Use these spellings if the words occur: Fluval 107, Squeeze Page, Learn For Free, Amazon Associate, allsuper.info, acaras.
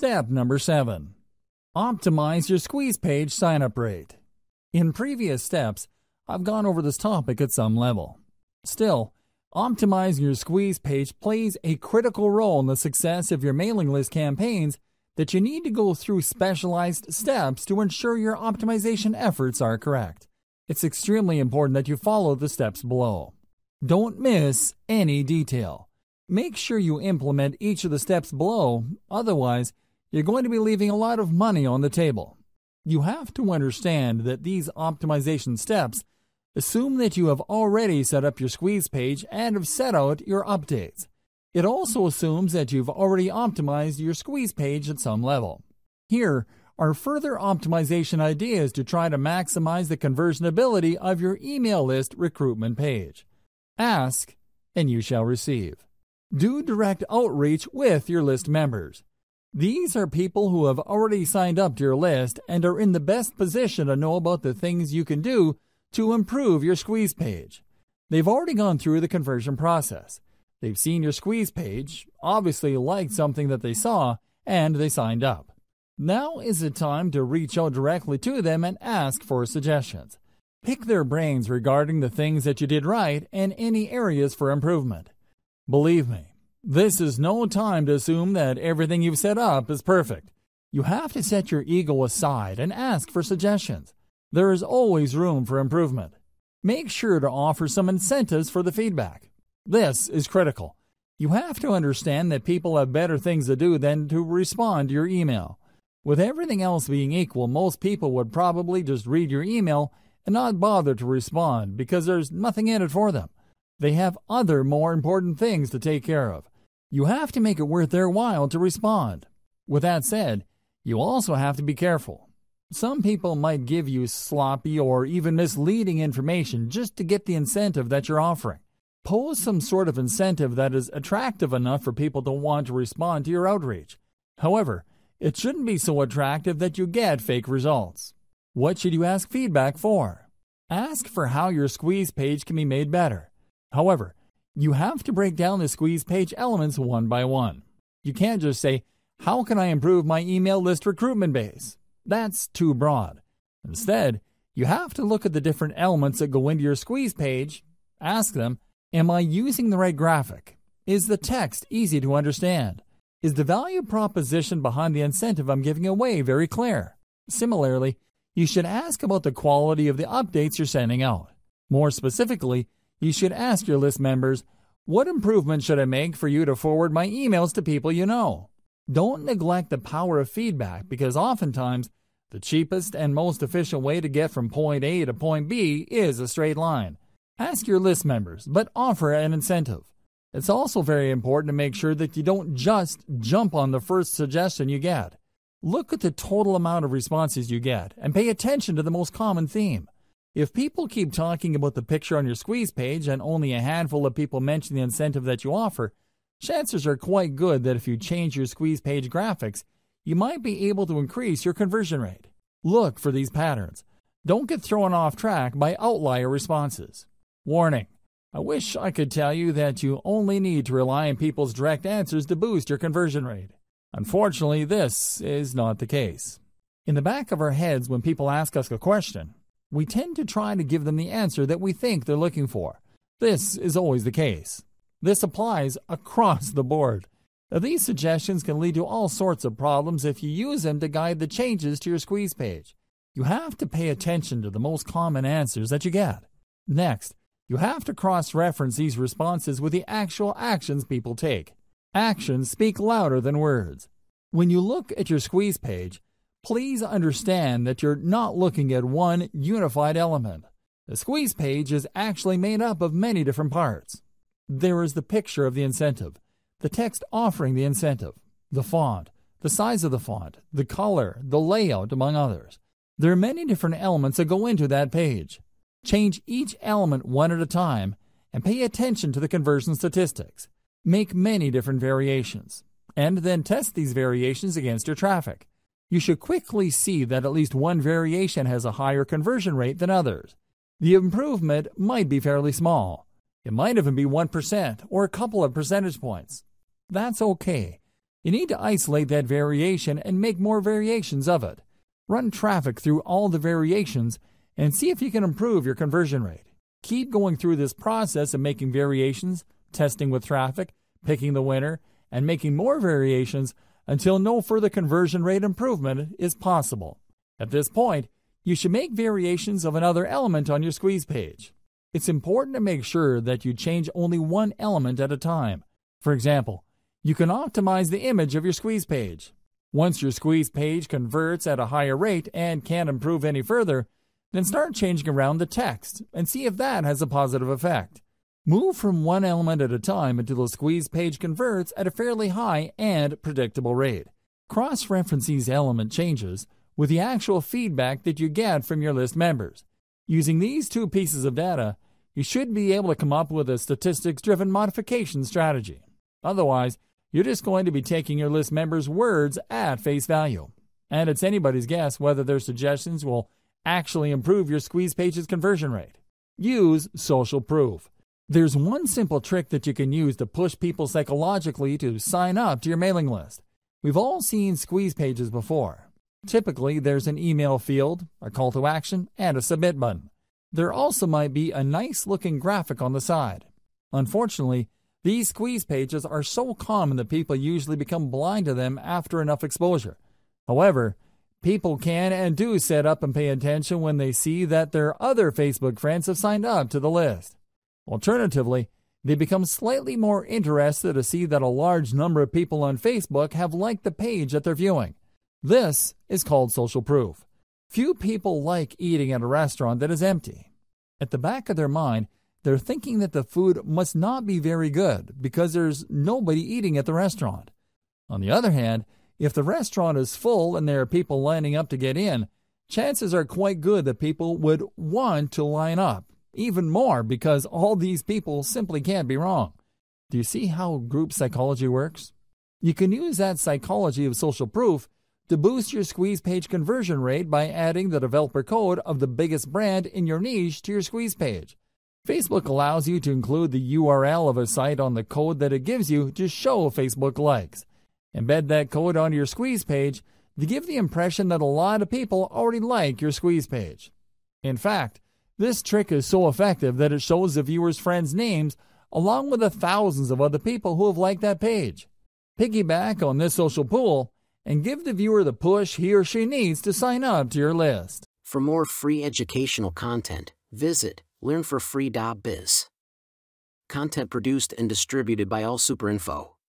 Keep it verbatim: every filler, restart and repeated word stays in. Step number seven. Optimize your squeeze page sign-up rate. In previous steps, I've gone over this topic at some level. Still, optimizing your squeeze page plays a critical role in the success of your mailing list campaigns that you need to go through specialized steps to ensure your optimization efforts are correct. It's extremely important that you follow the steps below. Don't miss any detail. Make sure you implement each of the steps below, otherwise you're going to be leaving a lot of money on the table. You have to understand that these optimization steps assume that you have already set up your squeeze page and have set out your updates. It also assumes that you've already optimized your squeeze page at some level. Here are further optimization ideas to try to maximize the conversion ability of your email list recruitment page. Ask, and you shall receive. Do direct outreach with your list members. These are people who have already signed up to your list and are in the best position to know about the things you can do to improve your squeeze page. They've already gone through the conversion process. They've seen your squeeze page, obviously liked something that they saw, and they signed up. Now is the time to reach out directly to them and ask for suggestions. Pick their brains regarding the things that you did right and any areas for improvement. Believe me, this is no time to assume that everything you've set up is perfect. You have to set your ego aside and ask for suggestions. There is always room for improvement. Make sure to offer some incentives for the feedback. This is critical. You have to understand that people have better things to do than to respond to your email. With everything else being equal, most people would probably just read your email and not bother to respond because there's nothing in it for them. They have other more important things to take care of. You have to make it worth their while to respond. With that said, you also have to be careful. Some people might give you sloppy or even misleading information just to get the incentive that you're offering. Pose some sort of incentive that is attractive enough for people to want to respond to your outreach. However, it shouldn't be so attractive that you get fake results. What should you ask feedback for? Ask for how your squeeze page can be made better. However, you have to break down the squeeze page elements one by one. You can't just say, how can I improve my email list recruitment base? That's too broad. Instead, you have to look at the different elements that go into your squeeze page. Ask them, am I using the right graphic? Is the text easy to understand? Is the value proposition behind the incentive I'm giving away very clear? Similarly, you should ask about the quality of the updates you're sending out. More specifically, you should ask your list members, what improvements should I make for you to forward my emails to people you know? Don't neglect the power of feedback, because oftentimes the cheapest and most efficient way to get from point A to point B is a straight line. Ask your list members, but offer an incentive. It's also very important to make sure that you don't just jump on the first suggestion you get. Look at the total amount of responses you get and pay attention to the most common theme. If people keep talking about the picture on your squeeze page and only a handful of people mention the incentive that you offer, chances are quite good that if you change your squeeze page graphics, you might be able to increase your conversion rate. Look for these patterns. Don't get thrown off track by outlier responses. Warning: I wish I could tell you that you only need to rely on people's direct answers to boost your conversion rate. Unfortunately, this is not the case. In the back of our heads, when people ask us a question, we tend to try to give them the answer that we think they're looking for. This is always the case. This applies across the board. Now, these suggestions can lead to all sorts of problems if you use them to guide the changes to your squeeze page. You have to pay attention to the most common answers that you get. Next, you have to cross-reference these responses with the actual actions people take. Actions speak louder than words. When you look at your squeeze page, please understand that you're not looking at one unified element. The squeeze page is actually made up of many different parts. There is the picture of the incentive, the text offering the incentive, the font, the size of the font, the color, the layout, among others. There are many different elements that go into that page. Change each element one at a time and pay attention to the conversion statistics. Make many different variations, and then test these variations against your traffic. You should quickly see that at least one variation has a higher conversion rate than others. The improvement might be fairly small. It might even be one percent or a couple of percentage points. That's okay. You need to isolate that variation and make more variations of it. Run traffic through all the variations and see if you can improve your conversion rate. Keep going through this process of making variations, testing with traffic, picking the winner, and making more variations until no further conversion rate improvement is possible. At this point, you should make variations of another element on your squeeze page. It's important to make sure that you change only one element at a time. For example, you can optimize the image of your squeeze page. Once your squeeze page converts at a higher rate and can't improve any further, then start changing around the text and see if that has a positive effect. Move from one element at a time until the squeeze page converts at a fairly high and predictable rate. Cross-reference these element changes with the actual feedback that you get from your list members. Using these two pieces of data, you should be able to come up with a statistics-driven modification strategy. Otherwise, you're just going to be taking your list members' words at face value. And it's anybody's guess whether their suggestions will actually improve your squeeze page's conversion rate. Use social proof. There's one simple trick that you can use to push people psychologically to sign up to your mailing list. We've all seen squeeze pages before. Typically, there's an email field, a call to action, and a submit button. There also might be a nice-looking graphic on the side. Unfortunately, these squeeze pages are so common that people usually become blind to them after enough exposure. However, people can and do set up and pay attention when they see that their other Facebook friends have signed up to the list. Alternatively, they become slightly more interested to see that a large number of people on Facebook have liked the page that they're viewing. This is called social proof. Few people like eating at a restaurant that is empty. At the back of their mind, they're thinking that the food must not be very good because there's nobody eating at the restaurant. On the other hand, if the restaurant is full and there are people lining up to get in, chances are quite good that people would want to line up, even more because all these people simply can't be wrong. Do you see how group psychology works? You can use that psychology of social proof to boost your squeeze page conversion rate by adding the developer code of the biggest brand in your niche to your squeeze page. Facebook allows you to include the U R L of a site on the code that it gives you to show Facebook likes. Embed that code onto your squeeze page to give the impression that a lot of people already like your squeeze page. In fact, this trick is so effective that it shows the viewers' friends' names along with the thousands of other people who have liked that page. Piggyback on this social pool and give the viewer the push he or she needs to sign up to your list. For more free educational content, visit learn for free dot biz. Content produced and distributed by AllSuperInfo.